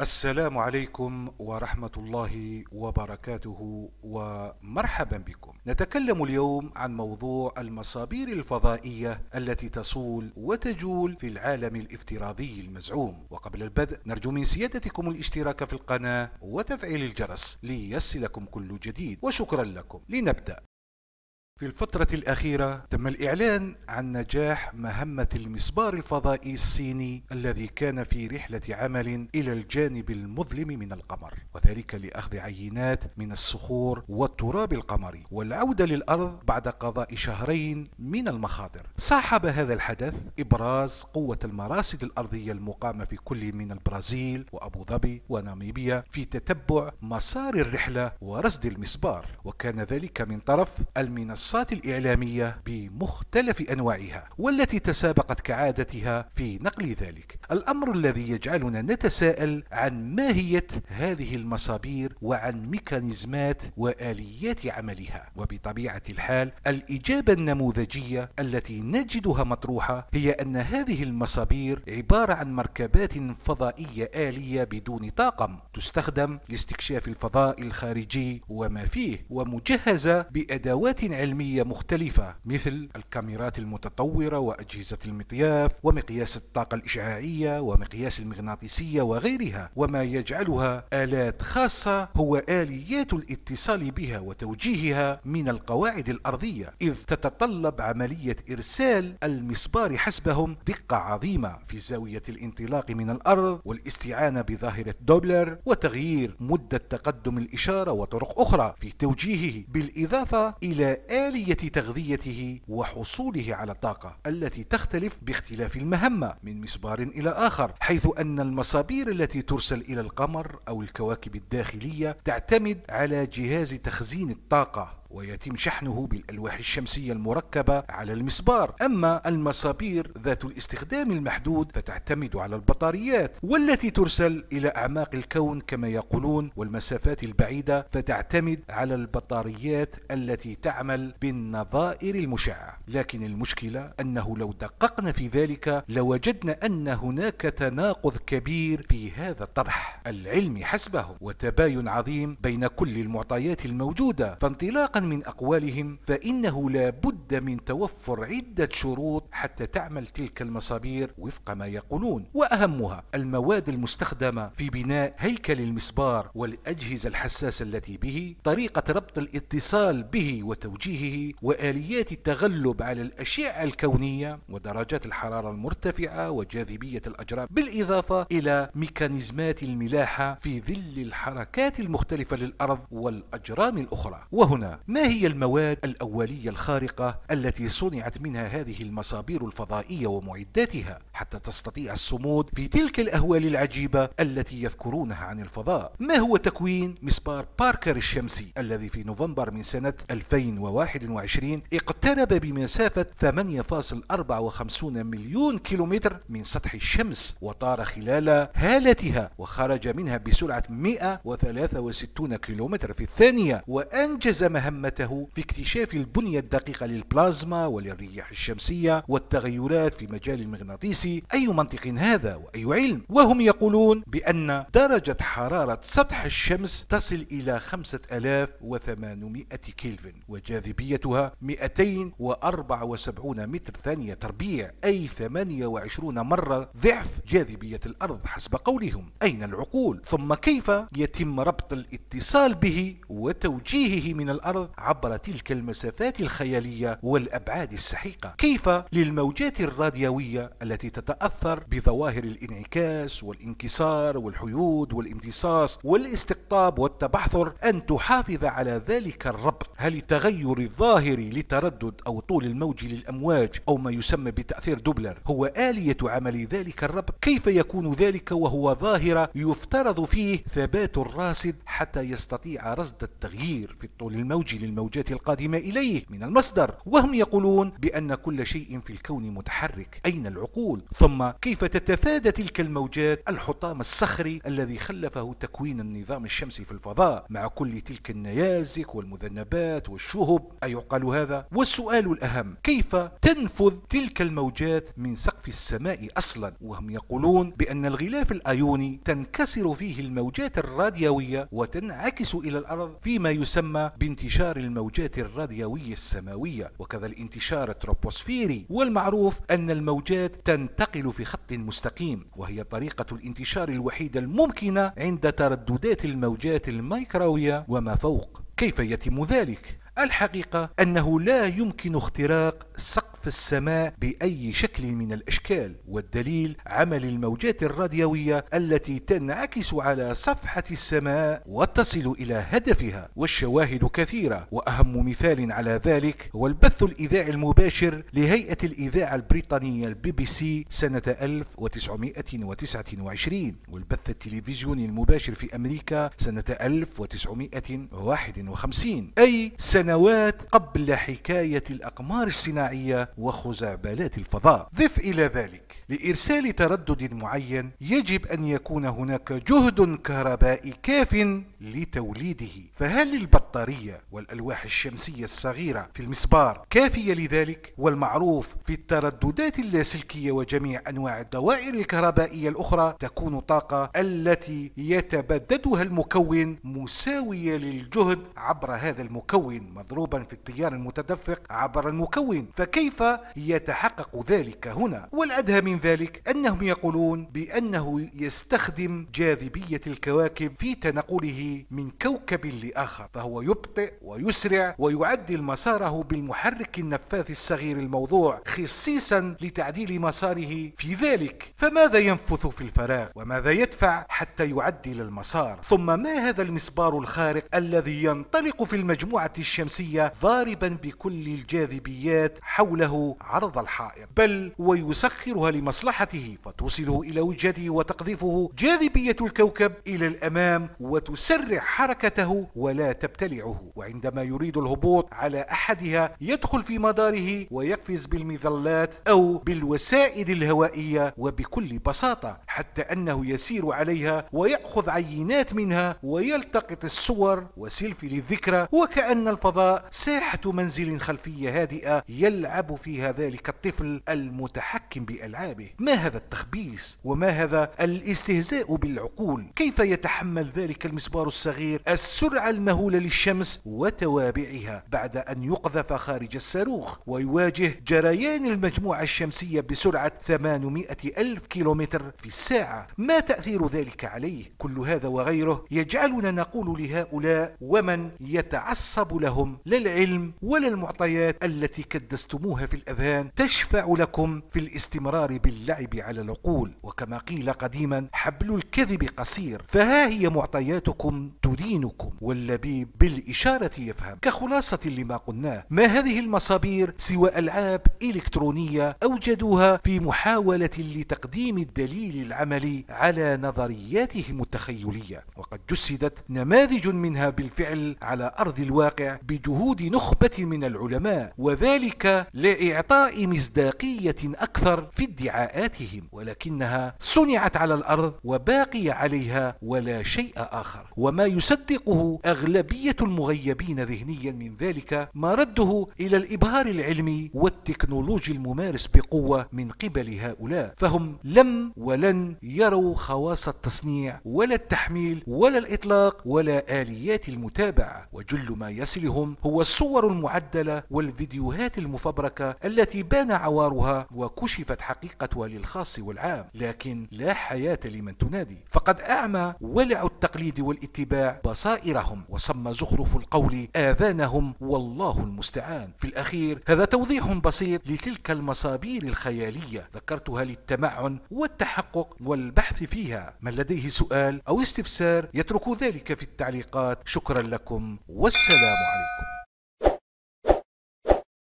السلام عليكم ورحمة الله وبركاته ومرحبا بكم. نتكلم اليوم عن موضوع المصابير الفضائية التي تصول وتجول في العالم الافتراضي المزعوم. وقبل البدء نرجو من سيادتكم الاشتراك في القناة وتفعيل الجرس ليصلكم كل جديد، وشكرا لكم. لنبدأ. في الفترة الأخيرة تم الإعلان عن نجاح مهمة المسبار الفضائي الصيني الذي كان في رحلة عمل إلى الجانب المظلم من القمر، وذلك لأخذ عينات من الصخور والتراب القمري والعودة للأرض بعد قضاء شهرين من المخاطر. صاحب هذا الحدث إبراز قوة المراصد الأرضية المقامة في كل من البرازيل وأبوظبي وناميبيا في تتبع مسار الرحلة ورصد المسبار، وكان ذلك من طرف المنصات الإعلامية بمختلف أنواعها والتي تسابقت كعادتها في نقل ذلك. الأمر الذي يجعلنا نتساءل عن ماهية هذه المصابير وعن ميكانيزمات وآليات عملها. وبطبيعة الحال الإجابة النموذجية التي نجدها مطروحة هي أن هذه المصابير عبارة عن مركبات فضائية آلية بدون طاقم تستخدم لاستكشاف الفضاء الخارجي وما فيه، ومجهزة بأدوات علمية مختلفة مثل الكاميرات المتطورة وأجهزة المطياف ومقياس الطاقة الإشعاعية ومقياس المغناطيسية وغيرها، وما يجعلها آلات خاصة هو آليات الاتصال بها وتوجيهها من القواعد الأرضية، إذ تتطلب عملية إرسال المسبار حسبهم دقة عظيمة في زاوية الانطلاق من الأرض والاستعانة بظاهرة دوبلر وتغيير مدة تقدم الإشارة وطرق أخرى في توجيهه، بالإضافة إلى آلية تغذيته وحصوله على الطاقة التي تختلف باختلاف المهمة من مسبار إلى آخر، حيث أن المصابير التي ترسل إلى القمر أو الكواكب الداخلية تعتمد على جهاز تخزين الطاقة ويتم شحنه بالألواح الشمسية المركبة على المسبار. أما المصابير ذات الاستخدام المحدود فتعتمد على البطاريات، والتي ترسل إلى أعماق الكون كما يقولون والمسافات البعيدة فتعتمد على البطاريات التي تعمل بالنظائر المشعة. لكن المشكلة أنه لو دققنا في ذلك لوجدنا أن هناك تناقض كبير في هذا الطرح العلمي حسبه وتباين عظيم بين كل المعطيات الموجودة. فانطلاقا من أقوالهم فإنه لا بد من توفر عدة شروط حتى تعمل تلك المصابير وفق ما يقولون، وأهمها المواد المستخدمة في بناء هيكل المسبار والأجهزة الحساسة التي به، طريقة ربط الاتصال به وتوجيهه، وآليات التغلب على الأشعة الكونية ودرجات الحرارة المرتفعة وجاذبية الأجرام، بالإضافة إلى ميكانيزمات الملاحة في ظل الحركات المختلفة للأرض والأجرام الأخرى. وهنا ما هي المواد الأولية الخارقة التي صنعت منها هذه المصابير الفضائية ومعداتها حتى تستطيع الصمود في تلك الأهوال العجيبة التي يذكرونها عن الفضاء؟ ما هو تكوين مسبار باركر الشمسي الذي في نوفمبر من سنة 2021 اقترب بمسافة 8.54 مليون كيلومتر من سطح الشمس وطار خلال هالتها وخرج منها بسرعة 163 كيلومتر في الثانية، وأنجز مهمته في اكتشاف البنية الدقيقة للبلازما وللرياح الشمسية والتغيرات في مجال المغناطيسي. أي منطق هذا وأي علم؟ وهم يقولون بأن درجة حرارة سطح الشمس تصل إلى 5800 كلفن وجاذبيتها 274 متر ثانية تربيع، أي 28 مرة ضعف جاذبية الأرض حسب قولهم. أين العقول؟ ثم كيف يتم ربط الاتصال به وتوجيهه من الأرض عبر تلك المسافات الخيالية والأبعاد السحيقة؟ كيف للموجات الراديوية التي تتأثر بظواهر الانعكاس والانكسار والحيود والامتصاص والاستقطاب والتبحثر أن تحافظ على ذلك الربط؟ هل التغير الظاهري لتردد أو طول الموج للأمواج أو ما يسمى بتأثير دوبلر هو آلية عمل ذلك الربط؟ كيف يكون ذلك وهو ظاهرة يفترض فيه ثبات الراصد حتى يستطيع رصد التغيير في الطول الموجي للموجات القادمة إليه من المصدر؟ وهم يقولون بأن كل شيء في الكون متحرك. أين العقول؟ ثم كيف تتفادى تلك الموجات الحطام الصخري الذي خلفه تكوين النظام الشمسي في الفضاء مع كل تلك النيازك والمذنبات والشهب؟ أيعقل هذا؟ والسؤال الأهم، كيف تنفذ تلك الموجات من سقف في السماء أصلا، وهم يقولون بأن الغلاف الأيوني تنكسر فيه الموجات الراديوية وتنعكس إلى الأرض فيما يسمى بانتشار الموجات الراديوية السماوية، وكذا الانتشار التروبوسفيري. والمعروف أن الموجات تنتقل في خط مستقيم، وهي طريقة الانتشار الوحيدة الممكنة عند ترددات الموجات الميكروية وما فوق. كيف يتم ذلك؟ الحقيقة أنه لا يمكن اختراق سقف السماء بأي شكل من الأشكال، والدليل عمل الموجات الراديوية التي تنعكس على صفحة السماء وتصل إلى هدفها، والشواهد كثيرة، وأهم مثال على ذلك هو البث الإذاعي المباشر لهيئة الإذاعة البريطانية BBC سنة 1929، والبث التلفزيوني المباشر في أمريكا سنة 1951، أي سنوات قبل حكاية الأقمار الصناعية وخزعبلات الفضاء. ضف إلى ذلك لإرسال تردد معين يجب أن يكون هناك جهد كهربائي كاف لتوليده، فهل البطارية والألواح الشمسية الصغيرة في المسبار كافية لذلك؟ والمعروف في الترددات اللاسلكية وجميع أنواع الدوائر الكهربائية الأخرى تكون الطاقة التي يتبددها المكون مساوية للجهد عبر هذا المكون مضروبا في التيار المتدفق عبر المكون، فكيف يتحقق ذلك هنا؟ والأدهى من ذلك أنهم يقولون بأنه يستخدم جاذبية الكواكب في تنقله من كوكب لآخر، فهو يبطئ ويسرع ويعدل مساره بالمحرك النفاث الصغير الموضوع خصيصا لتعديل مساره في ذلك، فماذا ينفث في الفراغ وماذا يدفع حتى يعدل المسار؟ ثم ما هذا المسبار الخارق الذي ينطلق في المجموعة الشمسية ضاربا بكل الجاذبيات حوله عرض الحائط، بل ويسخرها لمصلحته فتوصله إلى وجهته وتقذفه جاذبية الكوكب إلى الأمام وتسرع حركته ولا تبتلعه، وعندما يريد الهبوط على أحدها يدخل في مداره ويقفز بالمظلات أو بالوسائد الهوائية وبكل بساطة، حتى أنه يسير عليها ويأخذ عينات منها ويلتقط الصور وسيلفي للذكرى، وكأن الفضاء ساحة منزل خلفية هادئة يلعب فيها ذلك الطفل المتحكم بألعابه. ما هذا التخبيص وما هذا الاستهزاء بالعقول؟ كيف يتحمل ذلك المسبار الصغير السرعة المهولة للشمس وتوابعها بعد أن يقذف خارج الصاروخ ويواجه جريان المجموعة الشمسية بسرعة 800,000 كيلومتر في الساعة؟ ما تأثير ذلك عليه؟ كل هذا وغيره يجعلنا نقول لهؤلاء ومن يتعصب لهم: لا العلم ولا المعطيات التي كدستموها في الأذهان تشفع لكم في الاستمرار باللعب على العقول. وكما قيل قديما: حبل الكذب قصير، فها هي معطياتكم تدينكم واللبيب بالإشارة يفهم. كخلاصة لما قلناه، ما هذه المصابير سوى ألعاب إلكترونية أوجدوها في محاولة لتقديم الدليل العملي على نظرياتهم التخيلية، وقد جسدت نماذج منها بالفعل على أرض الواقع بجهود نخبة من العلماء، وذلك لإعطاء مصداقية أكثر في ادعاءاتهم، ولكنها صنعت على الأرض وباقي عليها ولا شيء آخر. وما يصدقه أغلبية المغيبين ذهنيا من ذلك ما رده إلى الإبهار العلمي والتكنولوجي الممارس بقوة من قبل هؤلاء، فهم لم ولن يروا خواص التصنيع ولا التحميل ولا الإطلاق ولا آليات المتابعة، وجل ما يصلهم هو الصور المعدلة والفيديوهات المفبركة التي بان عوارها وكشفت حقيقتها للخاص والعام، لكن لا حياة لمن تنادي. فقد أعمى ولع التقليد والاتباع بصائرهم، وصم زخرف القول آذانهم، والله المستعان. في الأخير هذا توضيح بسيط لتلك المصابير الخيالية ذكرتها للتمعن والتحقق والبحث فيها. من لديه سؤال أو استفسار يترك ذلك في التعليقات. شكرا لكم والسلام عليكم.